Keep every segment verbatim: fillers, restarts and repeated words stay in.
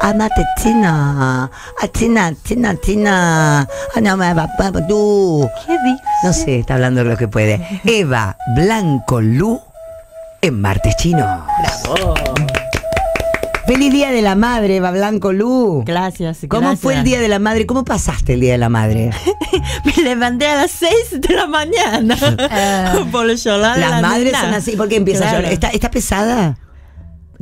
amate China, a China, China, China, no me va, tú. ¿Qué dices? No sé, está hablando lo que puede. Eva Blanco Lu en Martes Chino. ¡Bravo! Feliz Día de la Madre, Eva Blanco Lu. Gracias. ¿Cómo gracias. fue el Día de la Madre? ¿Cómo pasaste el Día de la Madre? Me levanté a las seis de la mañana. Uh, por llorar. Las la madres nena. son así. ¿Por qué empieza claro. a llorar? ¿Está, está pesada?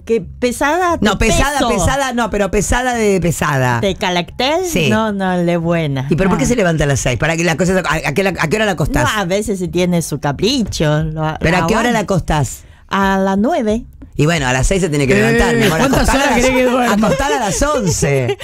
Que pesada. No, pesada, peso. pesada, no, pero pesada de pesada. ¿De carácter? Sí. No, no, de buena. ¿Y pero ah. por qué se levanta a las seis? ¿Para que las cosas, a, a, qué, ¿A qué hora la acostás? No, a veces se tiene su capricho. Lo, ¿Pero a qué hora la acostás? A las nueve. Y bueno, a las seis se tiene que levantar. Eh, ¿Cuántas horas crees que duerme? Acostar a las once.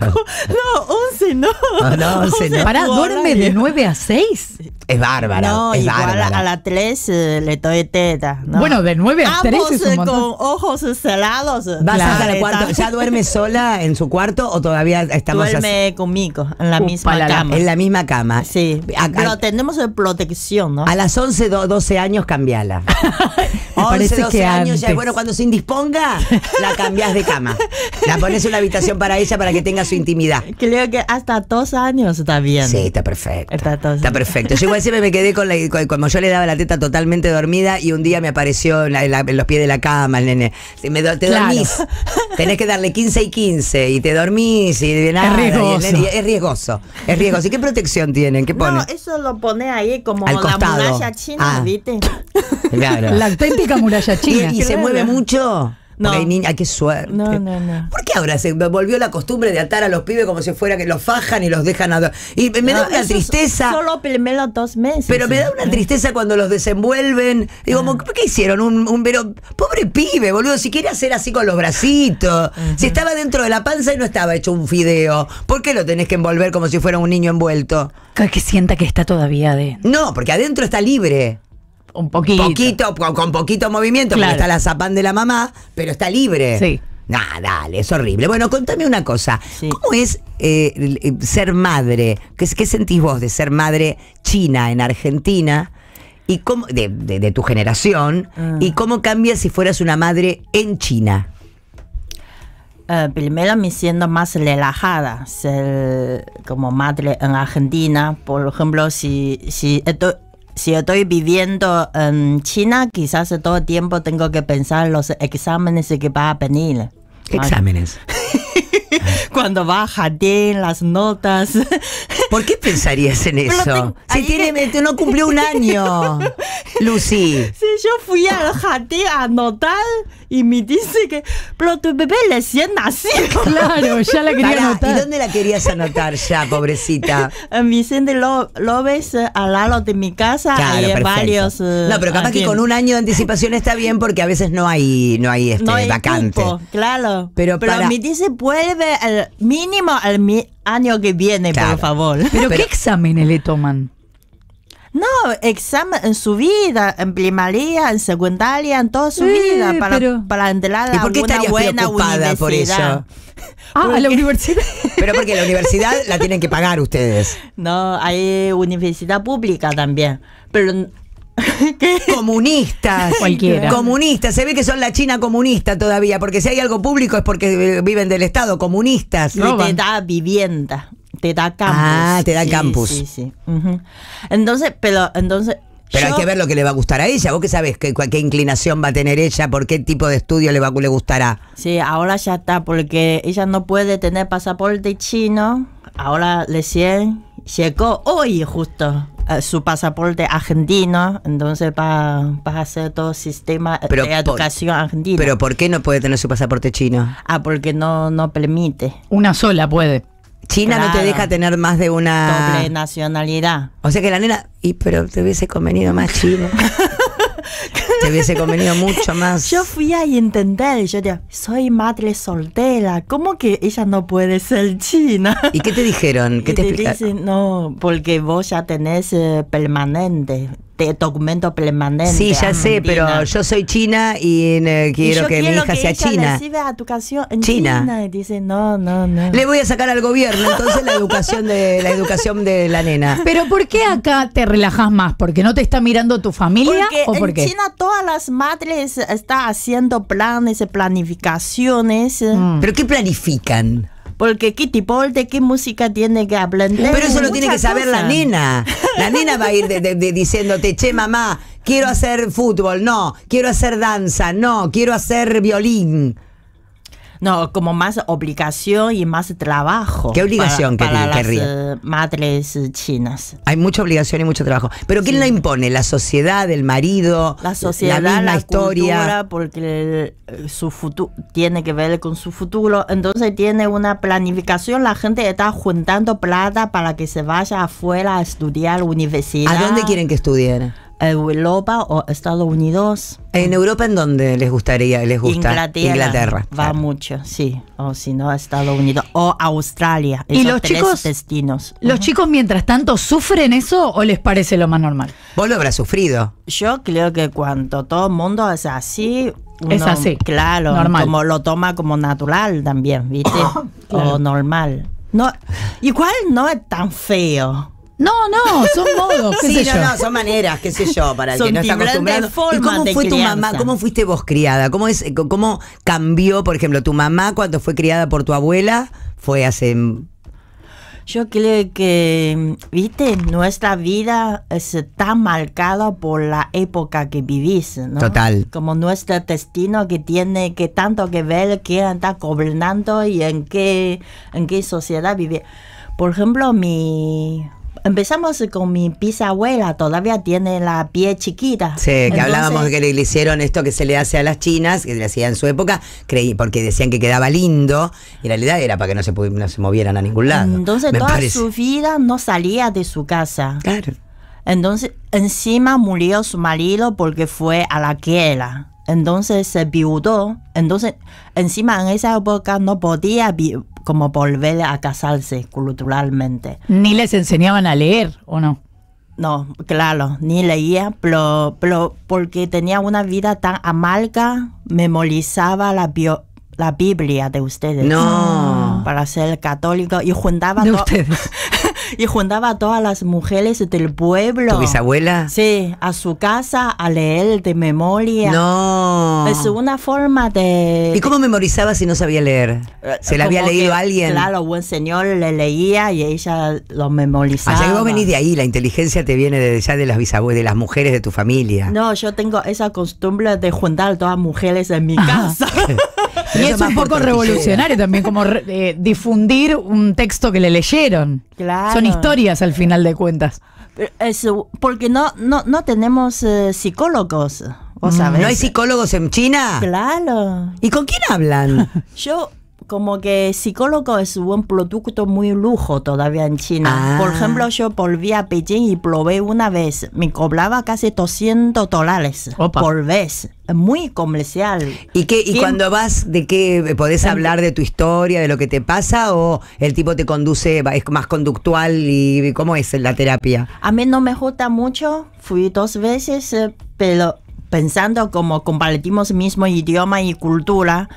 No, once no. No, no once no. Pará, ¿duerme de nueve a seis? Es bárbara. No, es igual bárbara. A las tres eh, le doy teta. ¿No? Bueno, de nueve a tres es un montón. Ambos con ojos cerrados. ¿Vas claro. hasta el cuarto? ¿Ya duerme sola en su cuarto o todavía estamos Duerme así? conmigo, en la Upa, misma la, cama. En la misma cama. Sí, a, pero a, tenemos protección, ¿no? A las once, doce años, cambiala. once, doce años ya. Bueno, cuando se indisponga, la cambiás de cama. La pones en una habitación para ella para que tenga su intimidad. Creo que hasta dos años está bien. Sí, está perfecto. Está, está perfecto. Yo igual siempre me quedé con la... Con, como yo le daba la teta totalmente dormida y un día me apareció en, la, en, la, en los pies de la cama el nene. Si me, te claro. dormís. Tenés que darle quince y quince y te dormís y de nada. Es riesgoso. Nene, es riesgoso. Es riesgoso. ¿Y qué protección tienen? ¿Qué ponen? No, eso lo pone ahí como Al la muralla china, ah. ¿viste? Claro. La auténtica muralla china. Y, y se mueve mucho. No. Hay niña, qué suerte. No, no, no. ¿Por qué ahora se volvió la costumbre de atar a los pibes como si fuera que los fajan y los dejan a... Y me no, da una tristeza. Solo primero dos meses. Pero me da una tristeza cuando los desenvuelven. Digo, ah. ¿por qué hicieron un, un pero pobre pibe, boludo? Si quiere hacer así con los bracitos. Uh-huh. Si estaba dentro de la panza y no estaba hecho un fideo, ¿por qué lo tenés que envolver como si fuera un niño envuelto? Que sienta que está todavía de... No, porque adentro está libre. Un poquito. poquito con, con poquito movimiento, claro. Porque está la zapán de la mamá, pero está libre. Sí. Nah, dale, es horrible. Bueno, contame una cosa. Sí. ¿Cómo es eh, ser madre? ¿Qué, ¿Qué sentís vos de ser madre china en Argentina? y cómo, De, de, de tu generación. Uh. ¿Y cómo cambia si fueras una madre en China? Uh, primero me siento más relajada ser como madre en Argentina. Por ejemplo, si, si estoy... Si estoy viviendo en China, quizás todo el tiempo tengo que pensar los exámenes que va a venir. ¿Qué exámenes? Cuando va a jardín, las notas. ¿Por qué pensarías en eso? Tengo, si tiene, que... no cumplió un año, Lucy. Sí, yo fui al jardín a anotar y me dice que, pero tu bebé recién nacido. Claro, ya la quería Pará, anotar. ¿Y dónde la querías anotar ya, pobrecita? En Vicente Ló, López, al lado de mi casa, claro, hay perfecto. varios. No, pero capaz aquí. que con un año de anticipación está bien porque a veces no hay, no hay, este, no hay vacante. Tipo, claro, pero, pero para... me dice, vuelve al mínimo al mi año que viene, claro. por favor. ¿Pero, pero qué exámenes le toman? No, examen en su vida, en primaria, en secundaria, en toda su eh, vida, para, pero... para entrar a una buena universidad. Por eso? Ah, ¿a la universidad? Pero porque la universidad la tienen que pagar ustedes. No, hay universidad pública también, pero... ¿Qué? Comunistas. Cualquiera. Comunistas. Se ve que son la China comunista todavía, porque si hay algo público es porque viven del Estado, comunistas. No, te da vivienda. Te da campus. Ah, te da sí, campus. Sí, sí. Uh-huh. Entonces, pero entonces... Pero yo, hay que ver lo que le va a gustar a ella. ¿Vos qué sabés qué, qué inclinación va a tener ella? ¿Por qué tipo de estudio le va le gustará? Sí, ahora ya está, porque ella no puede tener pasaporte chino. Ahora recién llegó hoy justo eh, su pasaporte argentino. Entonces va, va a hacer todo el sistema pero de por, educación argentina. ¿Pero por qué no puede tener su pasaporte chino? Ah, porque no, no permite. Una sola puede. China claro. no te deja tener más de una... Doble nacionalidad. O sea que la nena... Y pero te hubiese convenido más China. Te hubiese convenido mucho más. Yo fui a entender. Yo digo, soy madre soltera. ¿Cómo que ella no puede ser china? ¿Y qué te dijeron? ¿Qué te, te explicaron? Dicen, no, porque vos ya tenés eh, permanente. te documento permanente. Sí, ya sé, pero yo soy china y eh, quiero y que quiero mi hija que sea ella china. Recibe educación en China. China. Y dice, no, no, no. Le voy a sacar al gobierno entonces la educación de la educación de la nena. Pero ¿por qué acá te relajas más? ¿Porque no te está mirando tu familia? Porque o por en qué? China todas las madres están haciendo planes, planificaciones. Mm. ¿Pero qué planifican? Porque qué tipo de qué música tiene que aprender. Pero eso lo tiene que saber la nena. La nena va a ir de, de, de diciéndote, che mamá, quiero hacer fútbol, no, quiero hacer danza, no, quiero hacer violín. No, como más obligación y más trabajo. ¿Qué obligación para, que, para que, las querría? Madres chinas. Hay mucha obligación y mucho trabajo. ¿Pero quién sí. la impone? ¿La sociedad, el marido? La sociedad, la, la historia. Cultura, porque el, su futuro tiene que ver con su futuro. Entonces tiene una planificación. La gente está juntando plata para que se vaya afuera a estudiar universidad. ¿A dónde quieren que estudien? Europa o Estados Unidos. ¿En Europa en dónde les gustaría? Les gusta Inglaterra. Inglaterra va claro. mucho, sí. O si no, Estados Unidos o Australia. Esos ¿Y los tres chicos, destinos. ¿Los uh-huh. chicos mientras tanto sufren eso o les parece lo más normal? ¿Vos lo habrás sufrido? Yo creo que cuando todo el mundo es así... Uno, es así. Claro, normal. Como lo toma como natural también, ¿viste? Claro. O normal. No, igual no es tan feo. No, no, son modos, qué sí, sé no, yo. no, son maneras, qué sé yo, para el son que no está acostumbrado. ¿Y cómo fue crianza. tu mamá? ¿Cómo fuiste vos criada? ¿Cómo es, cómo cambió, por ejemplo, tu mamá cuando fue criada por tu abuela? Fue hace... Yo creo que, viste, nuestra vida está marcada por la época que vivís, ¿no? Total. Como nuestro destino que tiene que tanto que ver quién está gobernando y en qué, en qué sociedad vivir. Por ejemplo, mi... Empezamos con mi bisabuela, todavía tiene la piel chiquita. Sí, que Entonces, hablábamos que le, le hicieron esto que se le hace a las chinas, que le hacía en su época, creí, porque decían que quedaba lindo, y en realidad era para que no se, no se movieran a ningún lado. Entonces toda parece. su vida no salía de su casa. Claro. Entonces encima murió su marido porque fue a la guerra. Entonces se viudó. Entonces encima en esa época no podía vi como volver a casarse culturalmente. Ni les enseñaban a leer, ¿o no? No, claro, ni leía, pero, pero porque tenía una vida tan amarga, memorizaba la, bio, la Biblia de ustedes. No. Para ser católico y juntaba... De ustedes. Y juntaba a todas las mujeres del pueblo. ¿Tu bisabuela? Sí, a su casa a leer de memoria. No. Es una forma de... ¿Y cómo memorizaba si no sabía leer? ¿Se la había leído a alguien? Claro, un señor le leía y ella lo memorizaba. Allá que vos venís de ahí, la inteligencia te viene de, ya de las bisabuelas, de las mujeres de tu familia. No, yo tengo esa costumbre de juntar a todas mujeres en mi casa. Y eso es un poco revolucionario también, como eh, difundir un texto que le leyeron. Claro. Son historias al final de cuentas. Es, porque no, no, no tenemos eh, psicólogos, ¿vos mm, sabés? ¿No hay psicólogos en China? Claro. ¿Y con quién hablan? Yo... Como que psicólogo es un producto muy lujo todavía en China. Ah. Por ejemplo, yo volví a Beijing y probé una vez. Me cobraba casi doscientos dólares Opa. por vez. Muy comercial. ¿Y qué, y cuando vas, de qué podés hablar de tu historia, de lo que te pasa? ¿O el tipo te conduce, es más conductual? ¿Y cómo es la terapia? A mí no me gusta mucho. Fui dos veces, pero pensando como compartimos mismo idioma y cultura...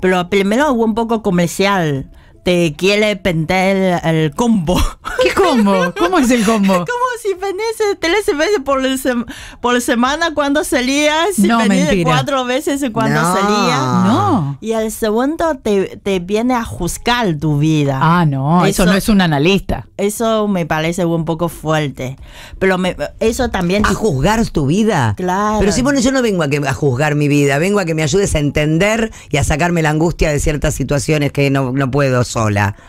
Pero primero hubo un poco comercial. Te quiere vender el combo. ¿Qué combo? ¿Cómo es el combo? Como si venís tres veces por, sem por semana cuando salías. Si no, venís mentira. cuatro veces cuando no. salías. No. Y el segundo te, te viene a juzgar tu vida. Ah, no. Eso, eso no es un analista. Eso me parece un poco fuerte. Pero me, eso también... ¿A juzgar tu vida? Claro. Pero si bueno, yo no vengo a, que, a juzgar mi vida. Vengo a que me ayudes a entender y a sacarme la angustia de ciertas situaciones que no, no puedo sola.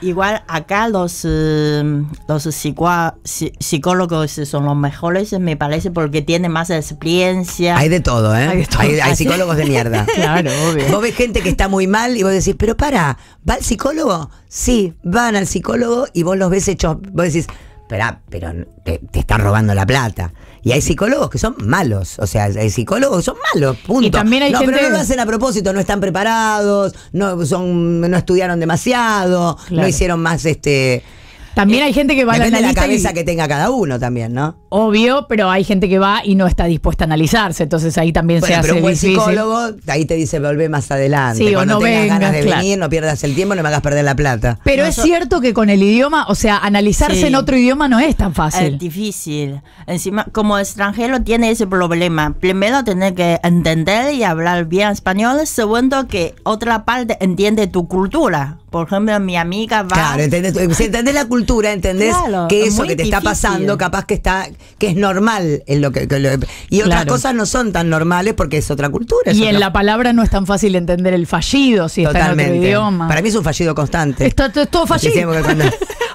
Igual acá los, eh, los psicólogos son los mejores, me parece, porque tienen más experiencia. Hay de todo, ¿eh? Hay, de todo. hay, hay psicólogos de mierda. Claro, obvio. Vos ves gente que está muy mal y vos decís, pero para, ¿va al psicólogo? Sí, van al psicólogo y vos los ves hechos, vos decís, espera, pero te, te están robando la plata. Y hay psicólogos que son malos, o sea, hay psicólogos que son malos, punto. Y también hay no, gente... pero no lo hacen a propósito, no están preparados, no son, no estudiaron demasiado, claro. no hicieron más este... También hay gente que va a analizar. Depende de la cabeza y... que tenga cada uno también, ¿no? Obvio, pero hay gente que va y no está dispuesta a analizarse, entonces ahí también bueno, se pero hace un buen difícil. Psicólogo, ahí te dice, volvé más adelante. Sí, cuando o no tengas vengas, ganas de claro. venir, no pierdas el tiempo, no me hagas perder la plata. Pero no, es yo... cierto que con el idioma, o sea, analizarse sí. en otro idioma no es tan fácil. Es difícil. Encima, como extranjero tiene ese problema. Primero, tener que entender y hablar bien español. Segundo, que otra parte entiende tu cultura. Por ejemplo, mi amiga va... Claro, entendés, si entendés la cultura, entendés claro, que eso que te difícil. Está pasando, capaz que está que es normal. En lo que, que lo, y otras claro. cosas no son tan normales porque es otra cultura. Y en no. la palabra no es tan fácil entender el fallido si Totalmente. Está en otro idioma. Para mí es un fallido constante. Está, está todo fallido.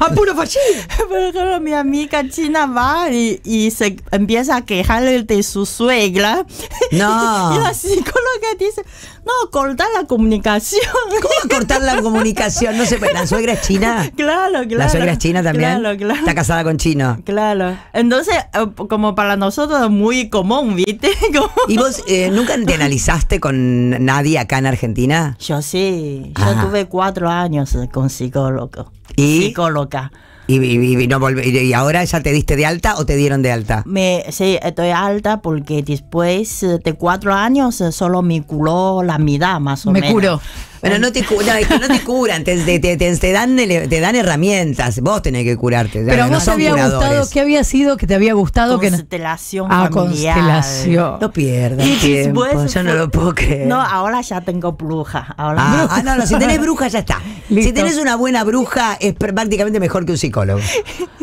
¡A puro fallido! Por ejemplo, mi amiga china va y, y se empieza a quejar de su suegra. No. Y la psicóloga dice, no, cortar la comunicación. ¿Cómo cortar la comunicación? No sé, la suegra es china. Claro, claro. La suegra es china también. Claro, claro. Está casada con chino. Claro. Entonces, como para nosotros es muy común, ¿viste? Como... ¿Y vos eh, nunca te analizaste con nadie acá en Argentina? Yo sí. Ah. Yo tuve cuatro años con psicólogo. ¿Y? Psicóloga. ¿Y, y, y, no volve, y ahora ya te diste de alta o te dieron de alta? Me, sí, estoy alta porque después de cuatro años solo me curó la mitad más o me menos. Me curó. Pero no te, cu no, es que no te curan, te, te, te, te, dan, te dan herramientas, vos tenés que curarte. Pero no vos te había curadores. Gustado, ¿qué había sido que te había gustado? Constelación que no? familiar. Ah, constelación. No pierdas tiempo, después, yo no lo puedo creer. No, ahora ya tengo bruja. Ahora ah, bruja. Ah, no, no, si tenés bruja ya está. Listo. Si tenés una buena bruja es prácticamente mejor que un psicólogo.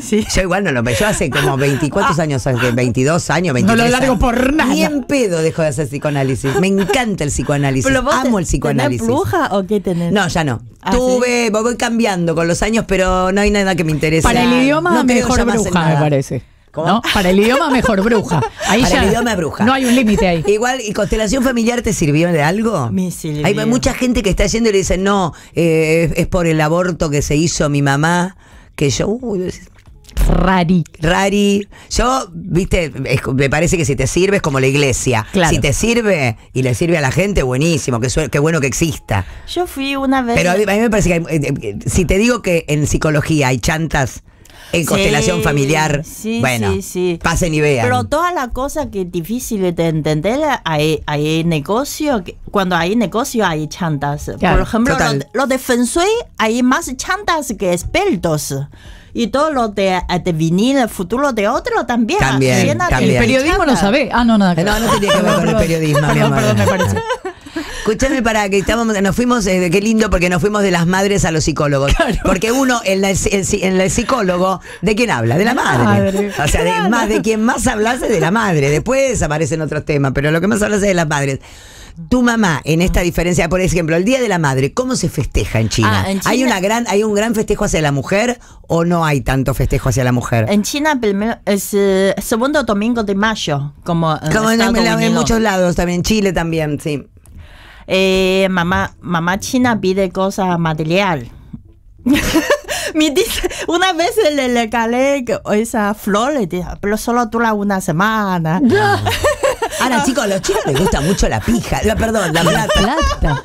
Sí. Yo igual no lo veo, yo hace como veinticuatro ah. años, veintidós años, veintitrés. No lo largo años. Por nada. Ni en pedo dejo de hacer psicoanálisis, me encanta el psicoanálisis, pero vos amo el psicoanálisis. Bruja ¿o qué tenés? No, ya no. ¿Ah, tuve, sí? Voy cambiando con los años, pero no hay nada que me interese. Para el idioma no mejor bruja, me parece. ¿Cómo? ¿No? Para el idioma mejor bruja. Ahí Para ya el idioma bruja. No hay un límite ahí. Igual, ¿y constelación familiar te sirvió de algo? Me sirvió. Hay mucha gente que está yendo y le dice, no, eh, es por el aborto que se hizo mi mamá, que yo... Uy, Rari. Rari. Yo, viste, es, me parece que si te sirve es como la iglesia. Claro. Si te sirve y le sirve a la gente, buenísimo, que, su, que bueno que exista. Yo fui una vez... Pero a mí, a mí me parece que hay, si te digo que en psicología hay chantas... En constelación sí, familiar, sí, bueno, sí, sí. pasen y vean. Pero toda la cosa que es difícil de entender, hay, hay negocio, cuando hay negocio hay chantas. Claro. Por ejemplo, los lo de Feng Shui hay más chantas que expertos. Y todo lo de, de vinil, el futuro de otro también. También, también. El periodismo lo sabe. Ah, no, nada. No, no tenía que ver con el periodismo. Perdón, perdón, me parece. Escuchame, para que estábamos, nos fuimos, eh, qué lindo, porque nos fuimos de las madres a los psicólogos. Claro. Porque uno, en el, el, el, el psicólogo, ¿de quién habla? De la madre. madre. O sea, de, más, de quien más hablas es de la madre. Después aparecen otros temas, pero lo que más hablas es de las madres. Tu mamá, en esta diferencia, por ejemplo, el Día de la Madre, ¿cómo se festeja en China? Ah, en China ¿Hay, una gran, ¿Hay un gran festejo hacia la mujer o no hay tanto festejo hacia la mujer? En China, primero, es el segundo domingo de mayo, como en, como en, en, en muchos lados, también en Chile también, sí. Eh, mamá, mamá china pide cosas material. Me dice, una vez le regalé esa flor, le dije, pero solo dura una semana. No. Ahora, chicos, a los chinos les gusta mucho la pija. La, perdón, la plata. plata.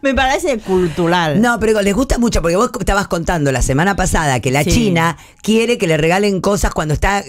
Me parece cultural. No, pero les gusta mucho, porque vos estabas contando la semana pasada que la sí. China quiere que le regalen cosas cuando está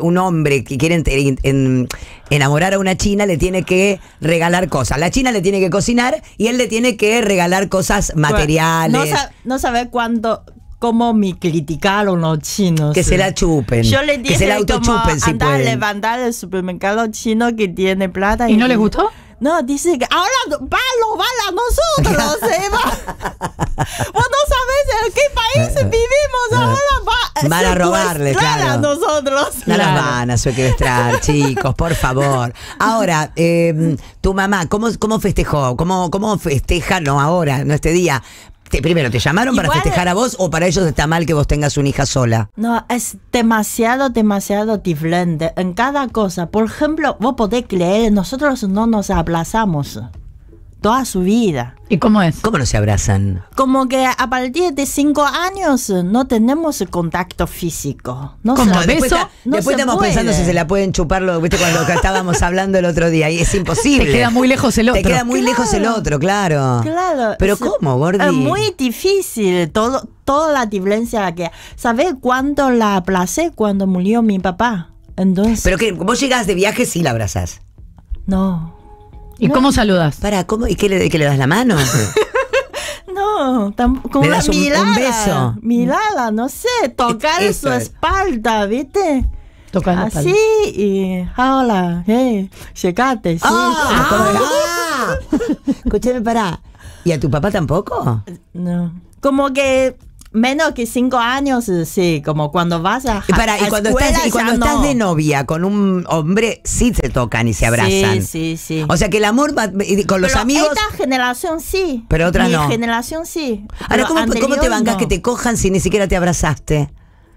un hombre que quiere en, en, enamorar a una china, le tiene que regalar cosas. La china le tiene que cocinar y él le tiene que regalar cosas materiales. Bueno, no, sab, no sabe cuánto... Como me criticaron los chinos. Que se la chupen. Yo le dije que se la autochupen si pueden. Levantar el supermercado chino que tiene plata. ¿Y, y no les gustó? No, dice que ahora va a robar a nosotros, Eva. Vos no sabés en qué país vivimos, ahora va, van a robarle, claro. a nosotros. No claro. las van a secuestrar, chicos, por favor. Ahora, eh, tu mamá, ¿cómo, cómo festejó? ¿Cómo, cómo festeja? No ahora, no este día. Te, primero, ¿te llamaron Igual, para festejar a vos o para ellos está mal que vos tengas una hija sola? No, es demasiado, demasiado diferente en cada cosa. Por ejemplo, vos podés creer, nosotros no nos aplazamos. toda su vida. ¿Y cómo es? ¿Cómo no se abrazan? Como que a partir de cinco años no tenemos contacto físico. No ¿Cómo? Se, después, ta, no después estamos puede. pensando si se la pueden chupar, lo, ¿viste? Cuando estábamos hablando el otro día. Y es imposible. Te queda muy lejos el otro. Te queda muy claro, lejos el otro, claro. Claro. Pero ¿cómo, Gordi? Es muy difícil. Todo, toda la diferencia que... ¿Sabés cuánto la abracé cuando murió mi papá? Entonces... Pero que vos llegas de viaje y sí la abrazás. No. ¿Y no. cómo saludas? Para, ¿cómo? ¿Y qué le, qué le das la mano? No, como una mirada. Un beso. Mirada, no sé, tocar es, su es. espalda, ¿viste? Tocar la espalda. Así, y hola, hey, checate. Sí. Oh, ah, ah. Escúchame, pará. ¿Y a tu papá tampoco? No. Como que... Menos que cinco años, sí, como cuando vas a... Para, a y cuando, escuela, estás, y cuando estás no. de novia con un hombre, sí se tocan y se abrazan. Sí, sí, sí. O sea que el amor va, con los pero amigos... Esta generación sí. Pero otra Mi no. generación sí. Ahora, ¿cómo, anterior, ¿cómo te bancas no. que te cojan si ni siquiera te abrazaste?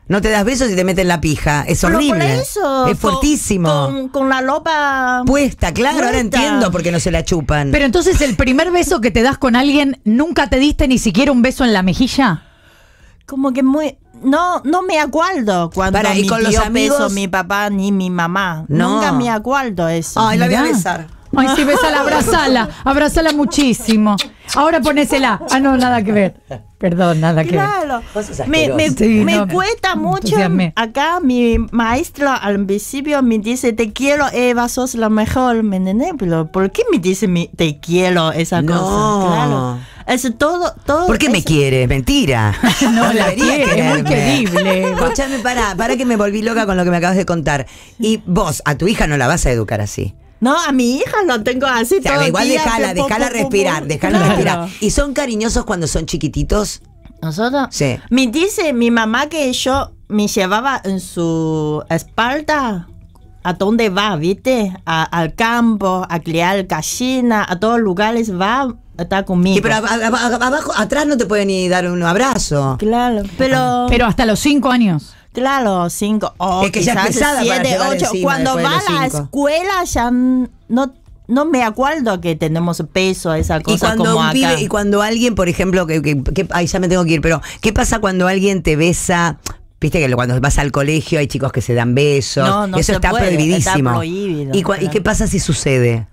No te das besos y te meten la pija. Es pero horrible. Por eso, es con, fuertísimo. Con, con la ropa puesta, claro, puesta. Ahora entiendo por qué no se la chupan. Pero entonces, ¿el primer beso que te das con alguien nunca te diste ni siquiera un beso en la mejilla? Como que muy... No, no me acuerdo cuando Para, mi y con tío los amigos, beso, mi papá ni mi mamá. No. Nunca me acuerdo eso. Ay, la voy a besar. Ay, sí, besala, abrazala. Abrazala muchísimo. Ahora ponésela. Ah, no, nada que ver. Perdón, nada claro. que ver. Me, me, sí, me no, cuesta mucho. Acá mi maestra al principio me dice, te quiero, Eva, sos la mejor. ¿Me entendés? Pero ¿por qué me dice mi, te quiero esa no. cosa? Claro. Es todo, todo. ¿Por qué eso? Me quiere? Mentira. No, la quiere, es muy querible. Escuchame, pará, pará que me volví loca con lo que me acabas de contar. Y vos, a tu hija no la vas a educar así. No, a mi hija lo tengo así o sea, todo igual día, dejala, poco, dejala respirar, dejala claro. respirar. ¿Y son cariñosos cuando son chiquititos? ¿Nosotros? Sí. Me dice mi mamá que yo me llevaba en su espalda a donde va, ¿viste? A, al campo, a criar gallina, a todos lugares va, está conmigo. Sí, pero a, a, a, abajo, atrás no te pueden ni dar un abrazo. Claro, pero... Pero hasta los cinco años. Claro, cinco, o es que quizás ya es pesada siete, para ocho. Cuando va a la escuela ya no, no me acuerdo que tenemos peso esa cosa. Y cuando, como acá. Vive, y cuando alguien, por ejemplo, que, que, que ahí ya me tengo que ir, pero ¿qué pasa cuando alguien te besa? Viste que cuando vas al colegio hay chicos que se dan besos. No, no eso está puede, prohibidísimo. Está prohibido, ¿Y, claro. ¿Y qué pasa si sucede?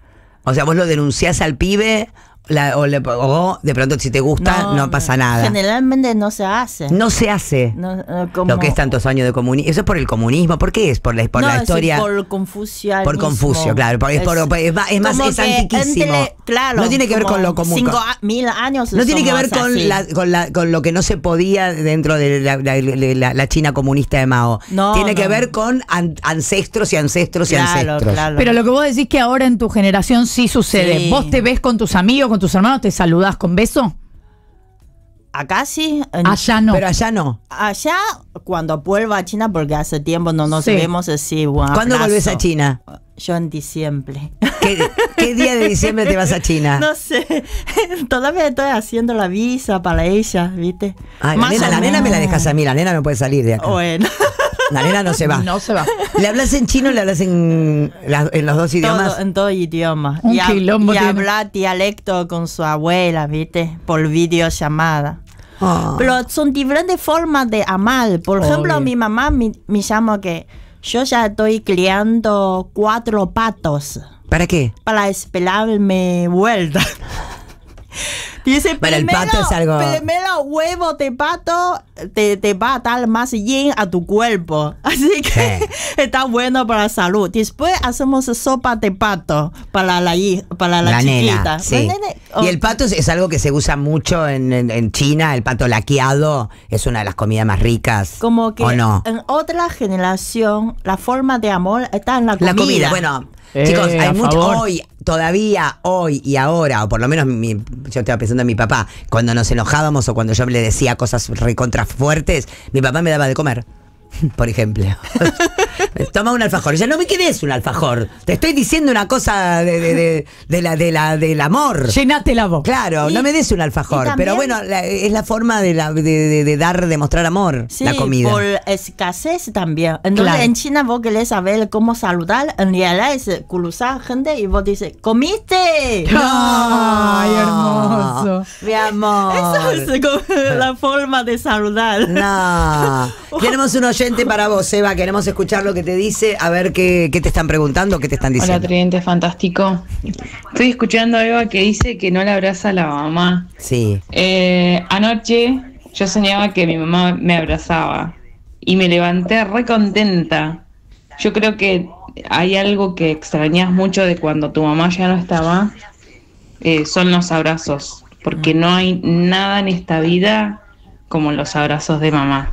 O sea, vos lo denunciás al pibe. La, o, le, o de pronto si te gusta no, no pasa nada. Generalmente no se hace. No se hace no, no, como, lo que es tantos años de comunismo. Eso es por el comunismo. ¿Por qué es? Por la, por no, la historia. Es por Confucio. Por Confucio, claro. Por, es, por, es, es más, es antiquísimo. Entre, claro, no tiene que ver con lo común. Cinco a, mil años. No tiene que ver con, la, con, la, con lo que no se podía dentro de la, la, la, la China comunista de Mao. No, tiene no. que ver con an, ancestros y ancestros claro, y ancestros. Claro. Pero lo que vos decís que ahora en tu generación sí sucede. Sí. Vos te ves con tus amigos, con tus hermanos, ¿te saludás con beso? Acá sí. Allá no. Pero allá no. Allá, cuando vuelvo a China, porque hace tiempo no nos sí. vemos así. ¿Cuándo volvés a China? Yo en diciembre. ¿Qué, ¿Qué día de diciembre te vas a China? No sé. Todavía estoy haciendo la visa para ella, ¿viste? Ay, la, nena, la nena me la dejas a mí, la nena no puede salir de acá. Bueno. La nena no se va. No se va. ¿Le hablas en chino o le hablas en, la, en los dos idiomas? Todo, en todo idioma. Un y a, quilombo y habla dialecto con su abuela, ¿viste? Por videollamada. Oh. Pero son diferentes formas de amar. Por Obvio. ejemplo, mi mamá me, me llama que yo ya estoy criando cuatro patos. ¿Para qué? Para esperarme vuelta. Dice, pero primero, el pato es algo... primero huevo de pato te, te va a dar más yin a tu cuerpo. Así que sí. está bueno para la salud. Después hacemos sopa de pato para la, para la, la chiquita. Nena, sí. la nena, oh. Y el pato es, es algo que se usa mucho en, en, en China. El pato laqueado es una de las comidas más ricas. Como que ¿o no? en otra generación la forma de amor está en la comida. La comida, bueno... Eh, Chicos, hay mucho, hoy, todavía, hoy y ahora, o por lo menos mi, yo estaba pensando en mi papá, cuando nos enojábamos o cuando yo le decía cosas recontra fuertes, mi papá me daba de comer. por ejemplo. Toma un alfajor. Ella, no me quedes un alfajor. Te estoy diciendo una cosa de, de, de, de la, de la, del amor. Llenate la boca. Claro, y, no me des un alfajor. También, pero bueno, la, es la forma de, la, de, de, de dar, de mostrar amor, sí, la comida. Por escasez también. Entonces, claro, en China vos querés saber cómo saludar. En realidad es cruzar gente y vos dices, ¿comiste? No. ¡Ay, hermoso! Mi amor. Esa es la forma de saludar. No. Tenemos un oyente para vos, Eva. Queremos escuchar lo que te dice, a ver qué, qué te están preguntando, qué te están diciendo. Hola, Tridente Fantástico. Estoy escuchando a Eva que dice que no le abraza a la mamá. Sí. Eh, anoche yo soñaba que mi mamá me abrazaba y me levanté re contenta. Yo creo que hay algo que extrañas mucho de cuando tu mamá ya no estaba, eh, son los abrazos, porque no hay nada en esta vida como los abrazos de mamá.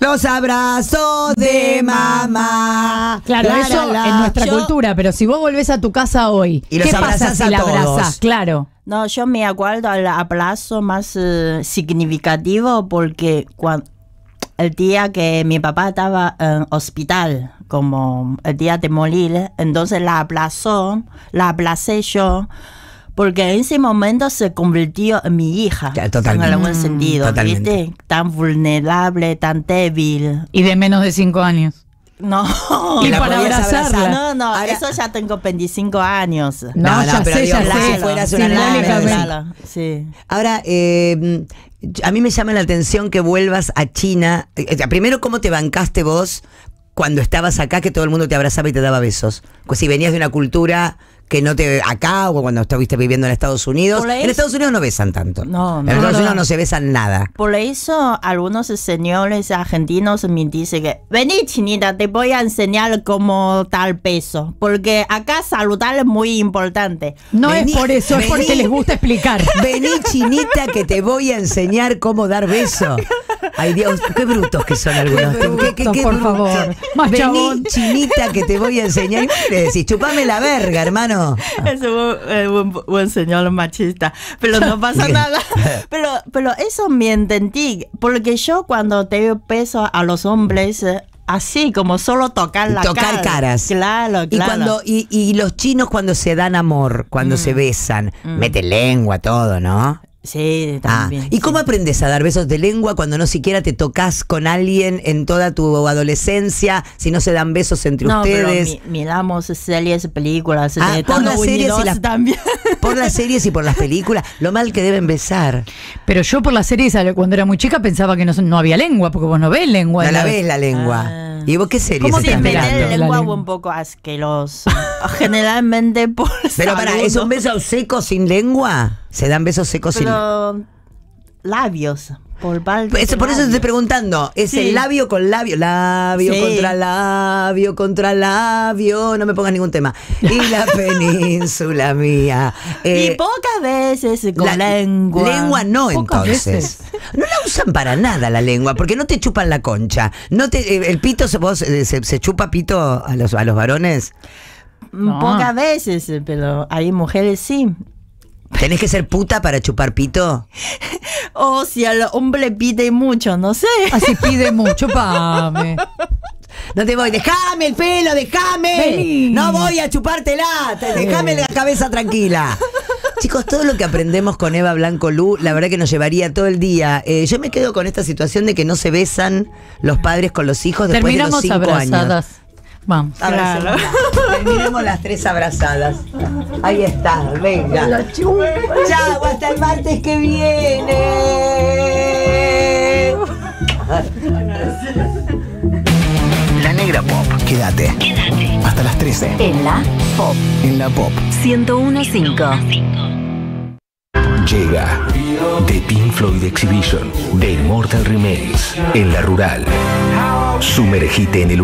Los abrazos de mamá. Claro, la, eso la, la, en nuestra yo, cultura, pero si vos volvés a tu casa hoy, y ¿qué pasa si la abrazás? Claro. No, yo me acuerdo el abrazo más eh, significativo porque cuando, el día que mi papá estaba en hospital, como el día de morir, entonces la abrazó, la abracé yo. Porque en ese momento se convirtió en mi hija. Totalmente. En algún sentido, totalmente. ¿Viste? Tan vulnerable, tan débil. Y de menos de cinco años. No. Y, ¿y para abrazarla? abrazarla. No, no, ahora, eso ya tengo veinticinco años. No, no, no, ya pero sé, digo, ya sé. Fueras una nana. Sí. Ahora, eh, a mí me llama la atención que vuelvas a China. Primero, ¿cómo te bancaste vos cuando estabas acá, que todo el mundo te abrazaba y te daba besos? Pues si venías de una cultura que no te... Acá, o cuando estuviste viviendo en Estados Unidos. En Estados Unidos no besan tanto. No, no. En Estados Unidos no se besan nada. Por eso algunos señores argentinos me dicen que vení, chinita, te voy a enseñar cómo dar beso. Porque acá saludar es muy importante. No vení, es por eso, vení, es porque les gusta explicar. Vení, chinita, que te voy a enseñar cómo dar beso. Ay, Dios, qué brutos que son algunos. Qué brutos, qué, qué, qué por brutos. favor. Más vení, chabón, chinita, que te voy a enseñar. Te decís, chupame la verga, hermano. Es un, eh, un, un señor machista, pero no pasa nada. Pero, pero eso me entendí, porque yo cuando te beso a los hombres, así como solo tocar la tocar cara. caras. Claro, claro. Y, cuando, y, y los chinos cuando se dan amor, cuando mm. se besan, mm. mete lengua, todo, ¿no? Sí, también. Ah, ¿y sí. cómo aprendes a dar besos de lengua cuando no siquiera te tocas con alguien en toda tu adolescencia? Si no se dan besos entre no, ustedes. Pero mi, miramos series, películas. Ah, por las series y las, también. Por las series y por las películas. Lo mal que deben besar. Pero yo por las series, cuando era muy chica, pensaba que no, no había lengua, porque vos no ves lengua. No la ves la lengua. Ah. ¿Y vos qué series ¿Cómo estás mirando? Como si lengua un poco asqueroso. Generalmente por Pero pará, ¿es un beso seco sin lengua? ¿Se dan besos secos Pero, sin...? Labios. Por, eso, por eso te estoy preguntando. Es sí. el labio con labio. Labio sí. contra labio, contra labio. No me pongas ningún tema. Y la península mía. Eh, y pocas veces con la, lengua. Lengua no, pocas entonces. Veces. No la usan para nada la lengua, porque no te chupan la concha. No te, el pito, vos, se, se chupa pito a los, a los varones. No. Pocas veces, pero hay mujeres sí. ¿Tenés que ser puta para chupar pito? O si al hombre pide mucho, no sé. Así pide mucho, pame. No te voy, déjame el pelo, déjame. No voy a chupártela, déjame la cabeza tranquila. Chicos, todo lo que aprendemos con Eva Blanco Lu, la verdad que nos llevaría todo el día. Eh, yo me quedo con esta situación de que no se besan los padres con los hijos después Terminamos de los cinco abrazadas. años. Vamos. Claro. Terminamos las tres abrazadas. Ahí está, venga. Chau, hasta el martes que viene. La Negra Pop. Quédate. Quédate. Hasta las trece. En la Pop. En la Pop. ciento uno punto cinco. Llega The Pink Floyd Exhibition, The Immortal Remedies, en la Rural. Sumergite en el